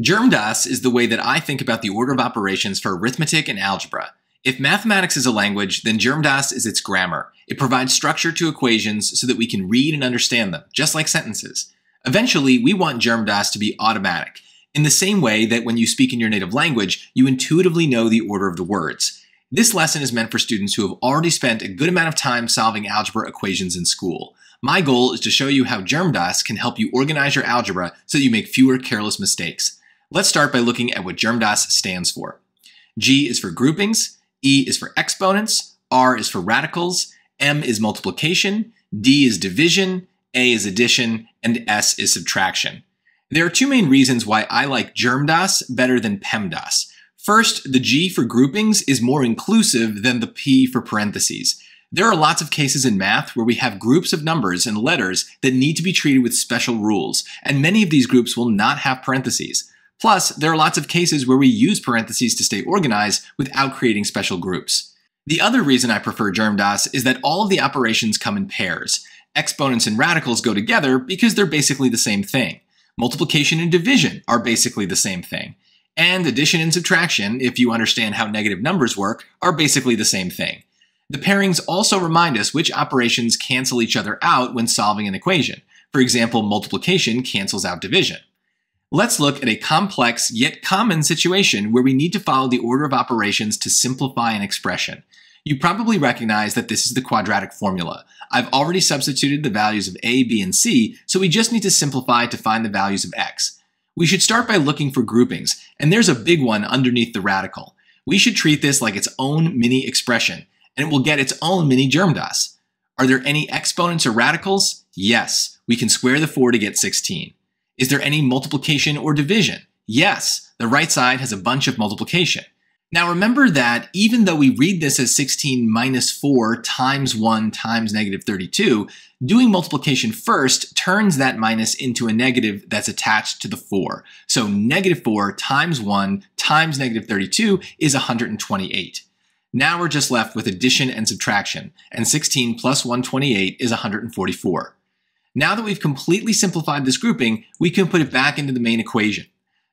GermDAS is the way that I think about the order of operations for arithmetic and algebra. If mathematics is a language, then GermDAS is its grammar. It provides structure to equations so that we can read and understand them, just like sentences. Eventually, we want GermDAS to be automatic, in the same way that when you speak in your native language, you intuitively know the order of the words. This lesson is meant for students who have already spent a good amount of time solving algebra equations in school. My goal is to show you how GermDAS can help you organize your algebra so that you make fewer careless mistakes. Let's start by looking at what GermDAS stands for. G is for groupings, E is for exponents, R is for radicals, M is multiplication, D is division, A is addition, and S is subtraction. There are two main reasons why I like GermDAS better than PEMDAS. First, the G for groupings is more inclusive than the P for parentheses. There are lots of cases in math where we have groups of numbers and letters that need to be treated with special rules, and many of these groups will not have parentheses. Plus, there are lots of cases where we use parentheses to stay organized without creating special groups. The other reason I prefer GermDAS is that all of the operations come in pairs. Exponents and radicals go together because they're basically the same thing. Multiplication and division are basically the same thing. And addition and subtraction, if you understand how negative numbers work, are basically the same thing. The pairings also remind us which operations cancel each other out when solving an equation. For example, multiplication cancels out division. Let's look at a complex yet common situation where we need to follow the order of operations to simplify an expression. You probably recognize that this is the quadratic formula. I've already substituted the values of a, b, and c, so we just need to simplify to find the values of x. We should start by looking for groupings, and there's a big one underneath the radical. We should treat this like its own mini expression, and it will get its own mini GermDAS. Are there any exponents or radicals? Yes, we can square the 4 to get 16. Is there any multiplication or division? Yes, the right side has a bunch of multiplication. Now remember that even though we read this as 16 minus 4 times 1 times negative 32, doing multiplication first turns that minus into a negative that's attached to the 4. So negative 4 times 1 times negative 32 is 128. Now we're just left with addition and subtraction, and 16 plus 128 is 144. Now that we've completely simplified this grouping, we can put it back into the main equation.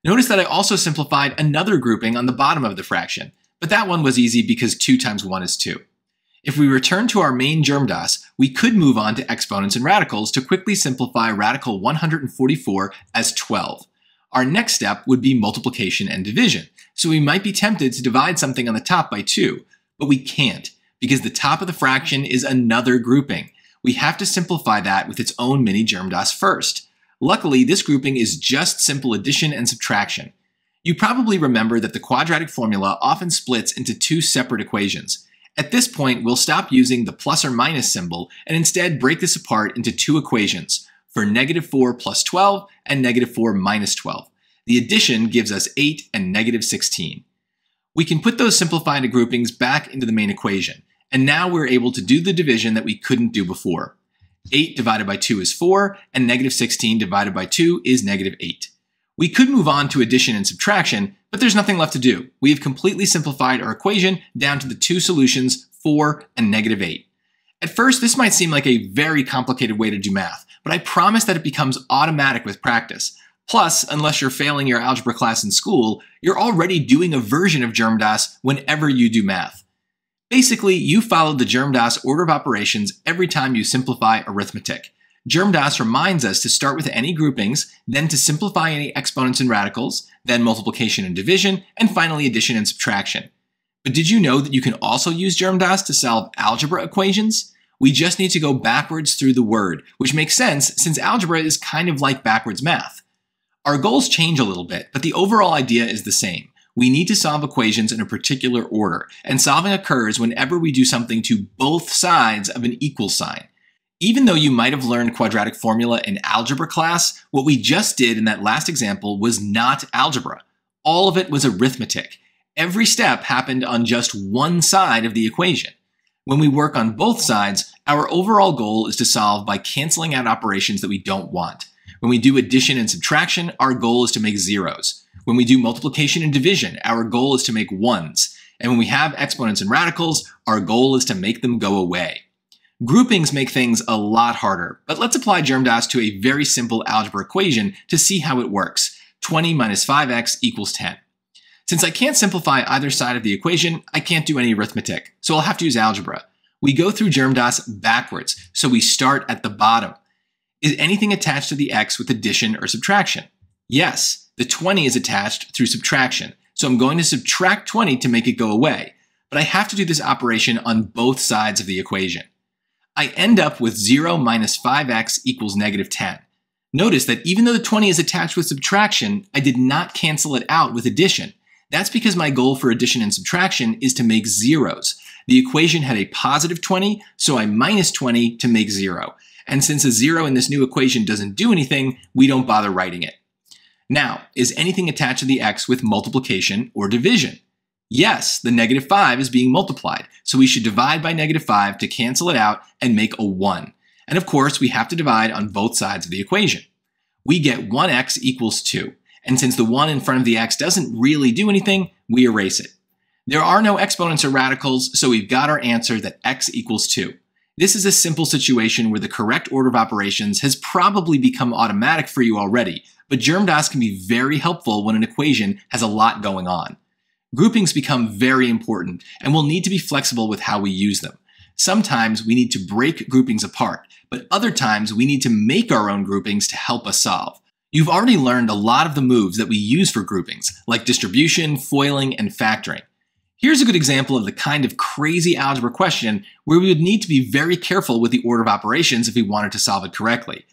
Notice that I also simplified another grouping on the bottom of the fraction, but that one was easy because 2 times 1 is 2. If we return to our main GermDAS, we could move on to exponents and radicals to quickly simplify radical 144 as 12. Our next step would be multiplication and division, so we might be tempted to divide something on the top by 2, but we can't because the top of the fraction is another grouping. We have to simplify that with its own mini GermDAS first. Luckily, this grouping is just simple addition and subtraction. You probably remember that the quadratic formula often splits into two separate equations. At this point, we'll stop using the plus or minus symbol and instead break this apart into two equations for negative 4 plus 12 and negative 4 minus 12. The addition gives us 8 and negative 16. We can put those simplified groupings back into the main equation. And now we're able to do the division that we couldn't do before. 8 divided by 2 is 4, and negative 16 divided by 2 is negative 8. We could move on to addition and subtraction, but there's nothing left to do. We have completely simplified our equation down to the two solutions, 4 and negative 8. At first, this might seem like a very complicated way to do math, but I promise that it becomes automatic with practice. Plus, unless you're failing your algebra class in school, you're already doing a version of GermDAS whenever you do math. Basically, you followed the GermDAS order of operations every time you simplify arithmetic. GermDAS reminds us to start with any groupings, then to simplify any exponents and radicals, then multiplication and division, and finally addition and subtraction. But did you know that you can also use GermDAS to solve algebra equations? We just need to go backwards through the word, which makes sense since algebra is kind of like backwards math. Our goals change a little bit, but the overall idea is the same. We need to solve equations in a particular order, and solving occurs whenever we do something to both sides of an equal sign. Even though you might have learned quadratic formula in algebra class, what we just did in that last example was not algebra. All of it was arithmetic. Every step happened on just one side of the equation. When we work on both sides, our overall goal is to solve by canceling out operations that we don't want. When we do addition and subtraction, our goal is to make zeros. When we do multiplication and division, our goal is to make ones. And when we have exponents and radicals, our goal is to make them go away. Groupings make things a lot harder, but let's apply GermDAS to a very simple algebra equation to see how it works. 20 minus 5x equals 10. Since I can't simplify either side of the equation, I can't do any arithmetic, so I'll have to use algebra. We go through GermDAS backwards, so we start at the bottom. Is anything attached to the x with addition or subtraction? Yes, the 20 is attached through subtraction, so I'm going to subtract 20 to make it go away, but I have to do this operation on both sides of the equation. I end up with 0 minus 5x equals negative 10. Notice that even though the 20 is attached with subtraction, I did not cancel it out with addition. That's because my goal for addition and subtraction is to make zeros. The equation had a positive 20, so I minus 20 to make 0. And since a 0 in this new equation doesn't do anything, we don't bother writing it. Now, is anything attached to the x with multiplication or division? Yes, the negative 5 is being multiplied, so we should divide by negative 5 to cancel it out and make a 1. And of course, we have to divide on both sides of the equation. We get 1x equals 2. And since the 1 in front of the x doesn't really do anything, we erase it. There are no exponents or radicals, so we've got our answer that x equals 2. This is a simple situation where the correct order of operations has probably become automatic for you already, but GermDAS can be very helpful when an equation has a lot going on. Groupings become very important, and we'll need to be flexible with how we use them. Sometimes we need to break groupings apart, but other times we need to make our own groupings to help us solve. You've already learned a lot of the moves that we use for groupings, like distribution, foiling, and factoring. Here's a good example of the kind of crazy algebra question where we would need to be very careful with the order of operations if we wanted to solve it correctly.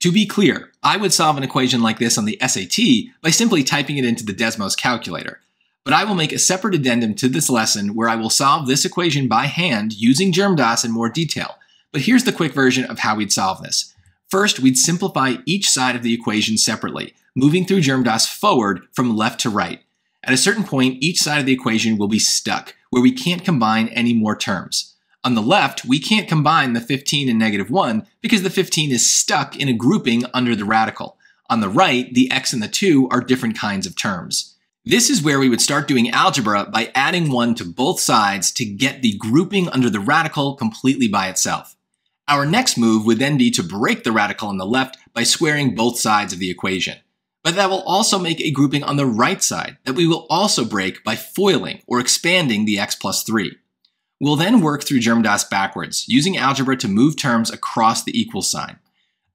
To be clear, I would solve an equation like this on the SAT by simply typing it into the Desmos calculator. But I will make a separate addendum to this lesson where I will solve this equation by hand using GermDAS in more detail. But here's the quick version of how we'd solve this. First, we'd simplify each side of the equation separately, moving through GermDAS forward from left to right. At a certain point, each side of the equation will be stuck, where we can't combine any more terms. On the left, we can't combine the 15 and negative 1 because the 15 is stuck in a grouping under the radical. On the right, the x and the 2 are different kinds of terms. This is where we would start doing algebra by adding 1 to both sides to get the grouping under the radical completely by itself. Our next move would then be to break the radical on the left by squaring both sides of the equation. But that will also make a grouping on the right side that we will also break by foiling or expanding the x plus 3. We'll then work through GermDAS backwards, using algebra to move terms across the equal sign.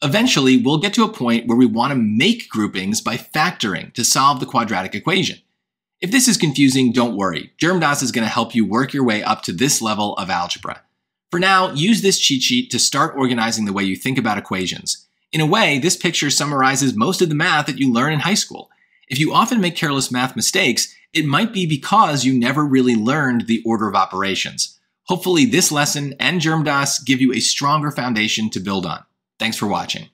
Eventually, we'll get to a point where we want to make groupings by factoring to solve the quadratic equation. If this is confusing, don't worry. GermDAS is going to help you work your way up to this level of algebra. For now, use this cheat sheet to start organizing the way you think about equations. In a way, this picture summarizes most of the math that you learn in high school. If you often make careless math mistakes, it might be because you never really learned the order of operations. Hopefully, this lesson and GermDAS give you a stronger foundation to build on. Thanks for watching.